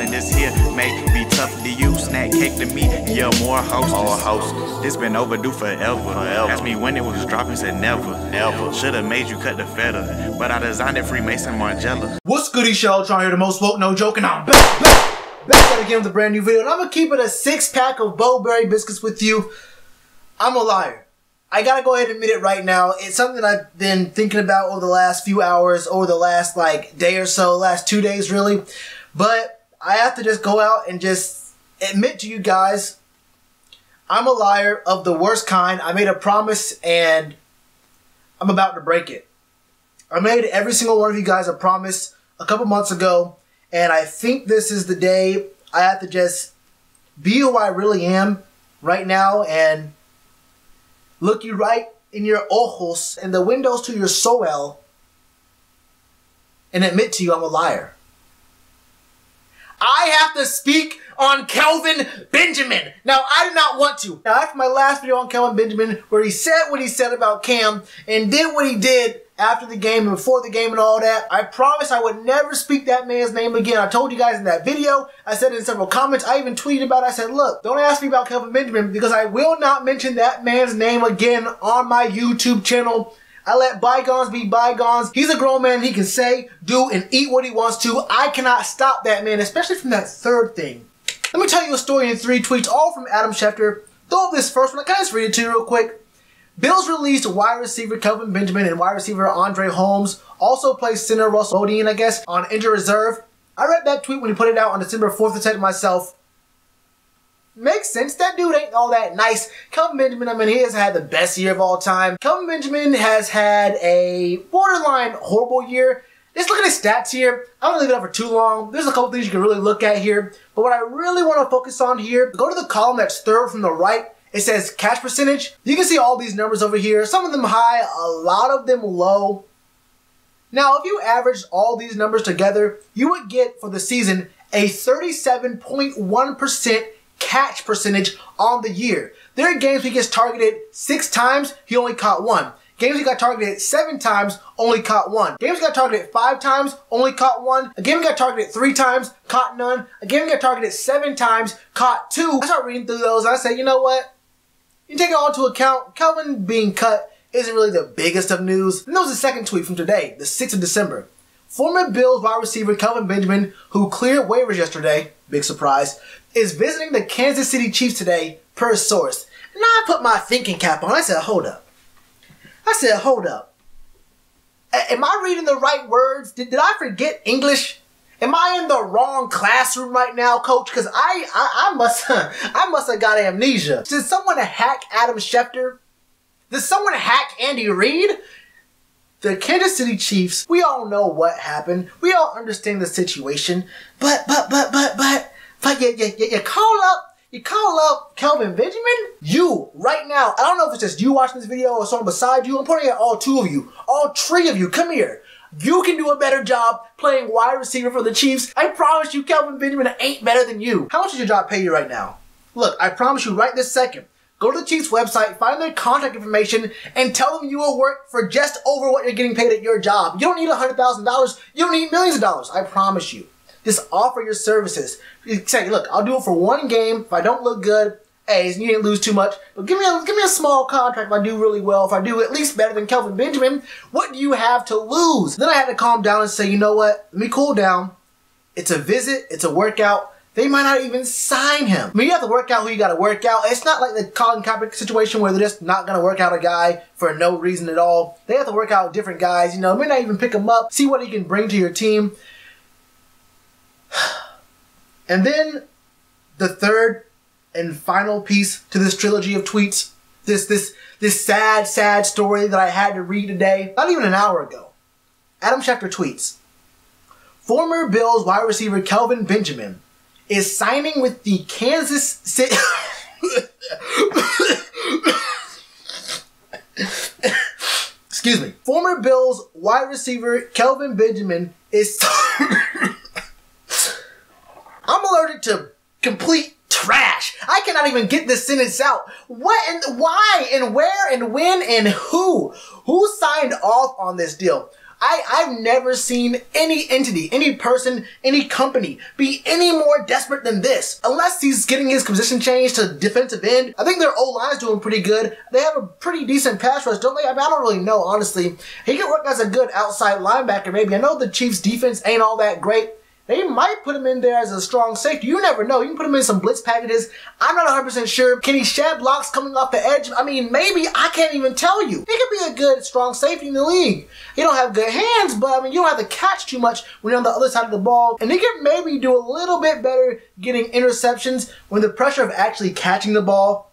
and this here may be tough to use. Snack cake to me, yeah, more hostess. More hostess. This been overdue forever. Asked me when it was dropping, said never. Never. Should've made you cut the feather, but I designed it Freemason Margiela. What's goody, y'all? Trying to hear the most woke, no joking. I'm back at again with a brand new video, and I'm gonna keep it a 6-pack of Bowberry biscuits with you. I'm a liar. I gotta go ahead and admit it right now. It's something I've been thinking about over the last few hours, over the last like day or so, last 2 days really. But I have to just go out and just admit to you guys, I'm a liar of the worst kind. I made a promise and I'm about to break it. I made every single one of you guys a promise a couple months ago, and I think this is the day I have to just be who I really am right now and look you right in your ojos and the windows to your soul and admit to you I'm a liar. I have to speak on Kelvin Benjamin. Now, I do not want to. Now, after my last video on Kelvin Benjamin, where he said what he said about Cam and did what he did after the game and before the game and all that, I promised I would never speak that man's name again. I told you guys in that video. I said it in several comments. I even tweeted about it. I said, look, don't ask me about Kelvin Benjamin because I will not mention that man's name again on my YouTube channel. I let bygones be bygones. He's a grown man. He can say, do, and eat what he wants to. I cannot stop that man, especially from that third thing. Let me tell you a story in 3 tweets, all from Adam Schefter. Throw up this first one. I can just read it to you real quick. Bills released wide receiver Kelvin Benjamin and wide receiver Andre Holmes, also plays center Russell Bodine, I guess, on injured reserve. I read that tweet when he put it out on December 4th and said to myself, makes sense, that dude ain't all that nice. Kelvin Benjamin, I mean, he has had the best year of all time. Kelvin Benjamin has had a borderline horrible year. Just look at his stats here. I'm gonna leave it up for too long. There's a couple things you can really look at here, but what I really wanna focus on here, go to the column that's third from the right. It says catch percentage. You can see all these numbers over here. Some of them high, a lot of them low. Now, if you averaged all these numbers together, you would get for the season a 37.1% catch percentage on the year. There are games he gets targeted 6 times, he only caught 1. Games he got targeted 7 times, only caught 1. Games he got targeted 5 times, only caught 1. A game he got targeted 3 times, caught none. A game he got targeted 7 times, caught 2. I start reading through those and I say, you know what? You take it all into account, Kelvin being cut isn't really the biggest of news. And that was the second tweet from today, the 6th of December. Former Bills wide receiver Kelvin Benjamin, who cleared waivers yesterday, big surprise, is visiting the Kansas City Chiefs today, per source. And I put my thinking cap on. I said, hold up. I said, hold up. Am I reading the right words? Did I forget English? Am I in the wrong classroom right now, coach? Because I must have got amnesia. Did someone hack Adam Schefter? Did someone hack Andy Reid? The Kansas City Chiefs, we all know what happened. We all understand the situation. But you call up Kelvin Benjamin? You, right now, I don't know if it's just you watching this video or someone beside you. I'm pointing at all 2 of you, all 3 of you, come here. You can do a better job playing wide receiver for the Chiefs. I promise you, Kelvin Benjamin ain't better than you. How much does your job pay you right now? Look, I promise you right this second, go to the Chiefs website, find their contact information, and tell them you will work for just over what you're getting paid at your job. You don't need $100,000. You don't need millions of dollars. I promise you. Just offer your services. Say, look, I'll do it for 1 game. If I don't look good, hey, you didn't lose too much. But give me a small contract if I do really well, if I do at least better than Kelvin Benjamin. What do you have to lose? Then I had to calm down and say, you know what? Let me cool down. It's a visit. It's a workout. They might not even sign him. I mean, you have to work out who you got to work out. It's not like the Colin Kaepernick situation where they're just not going to work out a guy for no reason at all. They have to work out different guys. You know, may not even pick him up, see what he can bring to your team. And then the third and final piece to this trilogy of tweets, this sad, sad story that I had to read today, not even an hour ago. Adam Schefter tweets, former Bills wide receiver Kelvin Benjamin is signing with the Kansas City... Excuse me. Former Bills wide receiver Kelvin Benjamin is... I'm allergic to complete trash. I cannot even get this sentence out. What and why and where and when and who? Who signed off on this deal? I've never seen any entity, any person, any company be any more desperate than this. Unless he's getting his position changed to defensive end. I think their O-line's doing pretty good. They have a pretty decent pass rush, don't they? I mean, I don't really know, honestly. He could work as a good outside linebacker, maybe. I know the Chiefs' defense ain't all that great. They might put him in there as a strong safety. You never know. You can put him in some blitz packages. I'm not 100% sure. Can he shed blocks coming off the edge? I mean, maybe. I can't even tell you. He could be a good, strong safety in the league. He don't have good hands, but I mean, you don't have to catch too much when you're on the other side of the ball. And he could maybe do a little bit better getting interceptions when the pressure of actually catching the ball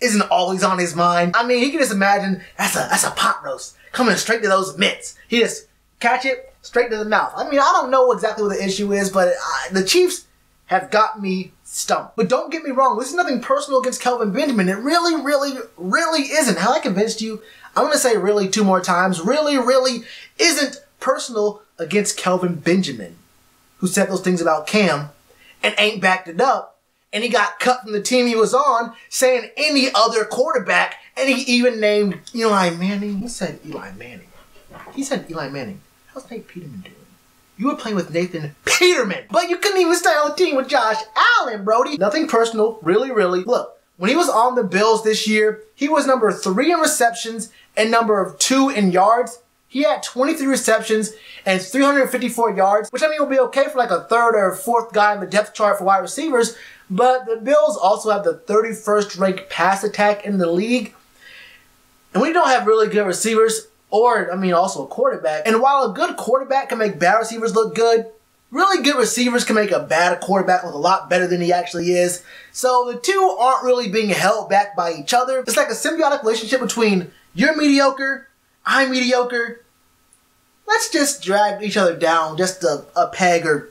isn't always on his mind. I mean, he can just imagine that's a pot roast coming straight to those mitts. He just catch it. Straight to the mouth. I mean, I don't know exactly what the issue is, but the Chiefs have got me stumped. But don't get me wrong, this is nothing personal against Kelvin Benjamin. It really, really, really isn't. How I convinced you, I'm going to say really two more times, really, really isn't personal against Kelvin Benjamin, who said those things about Cam and ain't backed it up. And he got cut from the team he was on, saying any other quarterback, and he even named Eli Manning. He said Eli Manning. He said Eli Manning. How's Nate Peterman doing? You were playing with Nathan Peterman, but you couldn't even stay on the team with Josh Allen, Brody. Nothing personal, really, really. Look, when he was on the Bills this year, he was number 3 in receptions and number 2 in yards. He had 23 receptions and 354 yards, which I mean will be okay for like a third or fourth guy in the depth chart for wide receivers, but the Bills also have the 31st ranked pass attack in the league. And when you don't have really good receivers, or, I mean, also a quarterback. And while a good quarterback can make bad receivers look good, really good receivers can make a bad quarterback look a lot better than he actually is. So the two aren't really being held back by each other. It's like a symbiotic relationship between you're mediocre, I'm mediocre. Let's just drag each other down just a peg or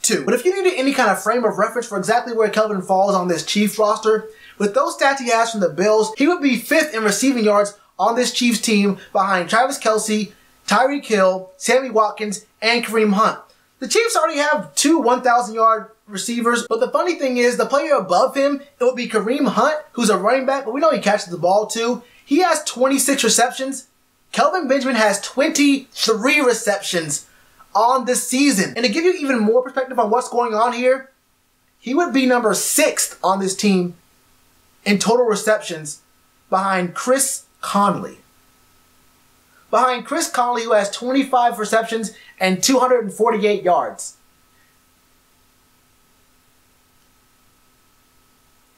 two. But if you needed any kind of frame of reference for exactly where Kelvin falls on this Chiefs roster, with those stats he has from the Bills, he would be 5th in receiving yards on this Chiefs team behind Travis Kelce, Tyreek Hill, Sammy Watkins, and Kareem Hunt. The Chiefs already have two 1,000-yard receivers, but the funny thing is the player above him, it would be Kareem Hunt, who's a running back, but we know he catches the ball too. He has 26 receptions. Kelvin Benjamin has 23 receptions on the season. And to give you even more perspective on what's going on here, he would be number 6 on this team in total receptions behind Chris Conley. Behind Chris Conley, who has 25 receptions and 248 yards.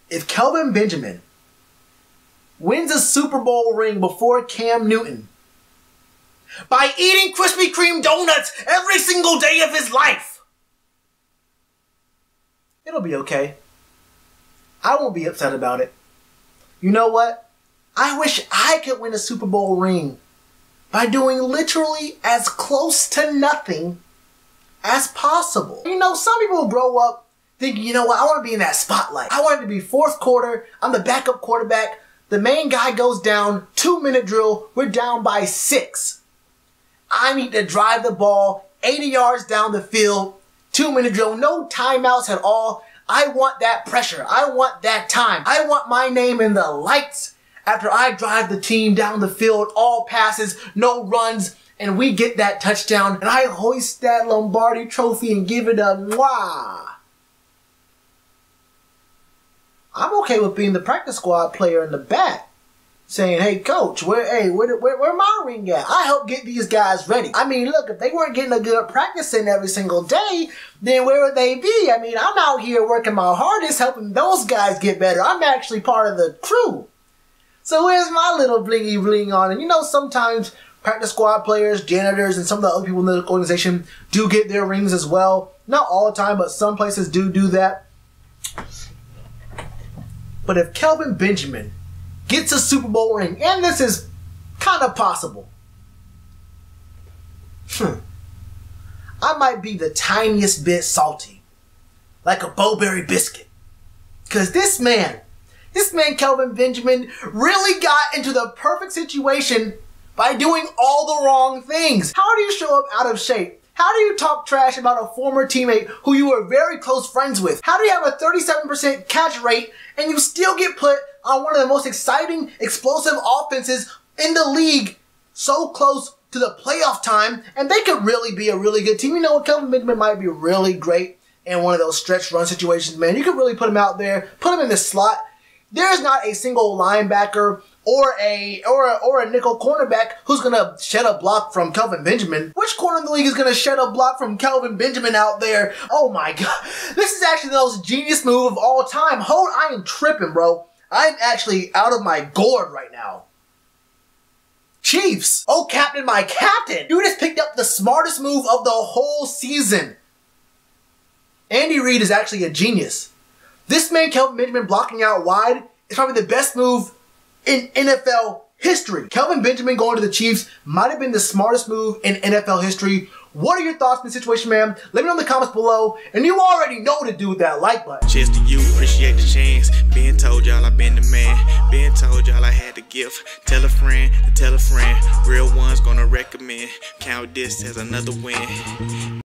If Kelvin Benjamin wins a Super Bowl ring before Cam Newton by eating Krispy Kreme donuts every single day of his life, it'll be okay. I won't be upset about it. You know what? I wish I could win a Super Bowl ring by doing literally as close to nothing as possible. You know, some people grow up thinking, you know what, I want to be in that spotlight. I want it to be fourth quarter. I'm the backup quarterback. The main guy goes down, 2-minute drill. We're down by 6. I need to drive the ball 80 yards down the field, 2-minute drill, no timeouts at all. I want that pressure. I want that time. I want my name in the lights. After I drive the team down the field, all passes, no runs, and we get that touchdown, and I hoist that Lombardi trophy and give it a mwah. I'm okay with being the practice squad player in the back, saying, hey, coach, where my ring at? I helped get these guys ready. I mean, look, if they weren't getting a good practice in every single day, then where would they be? I mean, I'm out here working my hardest, helping those guys get better. I'm actually part of the crew. So where's my little blingy bling on? And you know, sometimes practice squad players, janitors, and some of the other people in the organization do get their rings as well. Not all the time, but some places do that. But if Kelvin Benjamin gets a Super Bowl ring, and this is kind of possible, I might be the tiniest bit salty, like a Bowberry biscuit. Because this man, Kelvin Benjamin, really got into the perfect situation by doing all the wrong things. How do you show up out of shape? How do you talk trash about a former teammate who you were very close friends with? How do you have a 37% catch rate and you still get put on one of the most exciting, explosive offenses in the league so close to the playoff time, and they could really be a really good team. You know what, Kelvin Benjamin might be really great in one of those stretch run situations, man. You could really put him out there, put him in the slot. There's not a single linebacker or a nickel cornerback who's going to shed a block from Kelvin Benjamin. Which corner in the league is going to shed a block from Kelvin Benjamin out there? Oh my God. This is actually the most genius move of all time. Hold, I am tripping, bro. I'm actually out of my gourd right now. Chiefs. Oh, captain, my captain. Dude has picked up the smartest move of the whole season. Andy Reid is actually a genius. This man, Kelvin Benjamin, blocking out wide is probably the best move in NFL history. Kelvin Benjamin going to the Chiefs might have been the smartest move in NFL history. What are your thoughts on the situation, man? Let me know in the comments below. And you already know to do that like button. Cheers to you, appreciate the chance. Been told y'all I been the man. Been told y'all I had the gift. Tell a friend to tell a friend. Real one's gonna recommend. Count this as another win.